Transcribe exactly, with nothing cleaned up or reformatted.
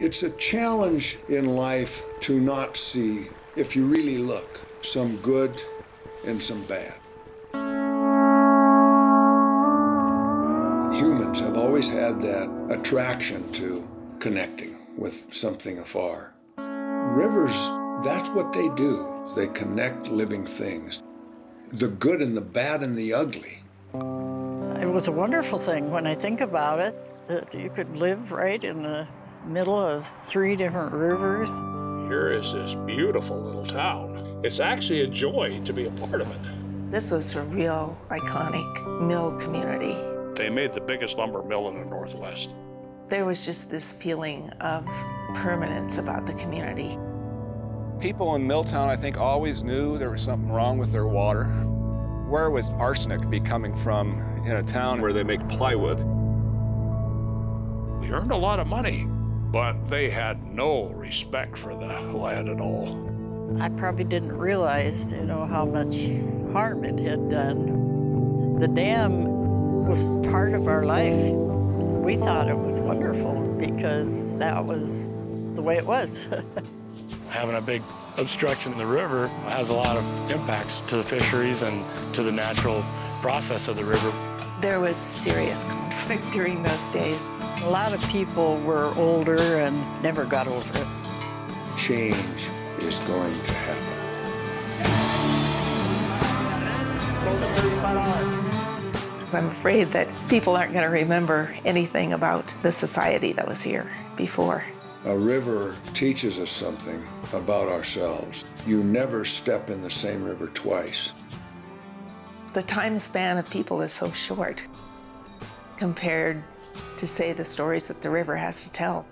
It's a challenge in life to not see, if you really look, some good and some bad. Humans have always had that attraction to connecting with something afar. Rivers, that's what they do. They connect living things. The good and the bad and the ugly. It was a wonderful thing when I think about it, that you could live right in the middle of three different rivers. Here is this beautiful little town. It's actually a joy to be a part of it. This was a real iconic mill community. They made the biggest lumber mill in the Northwest. There was just this feeling of permanence about the community. People in Milltown, I think, always knew there was something wrong with their water. Where was arsenic be coming from in a town where they make plywood? We earned a lot of money, but they had no respect for the land at all. I probably didn't realize, you know, how much harm it had done. The dam was part of our life. We thought it was wonderful because that was the way it was. Having a big obstruction in the river has a lot of impacts to the fisheries and to the natural process of the river. There was serious conflict during those days. A lot of people were older and never got over it. Change is going to happen. I'm afraid that people aren't going to remember anything about the society that was here before. A river teaches us something about ourselves. You never step in the same river twice. The time span of people is so short compared to, say, the stories that the river has to tell.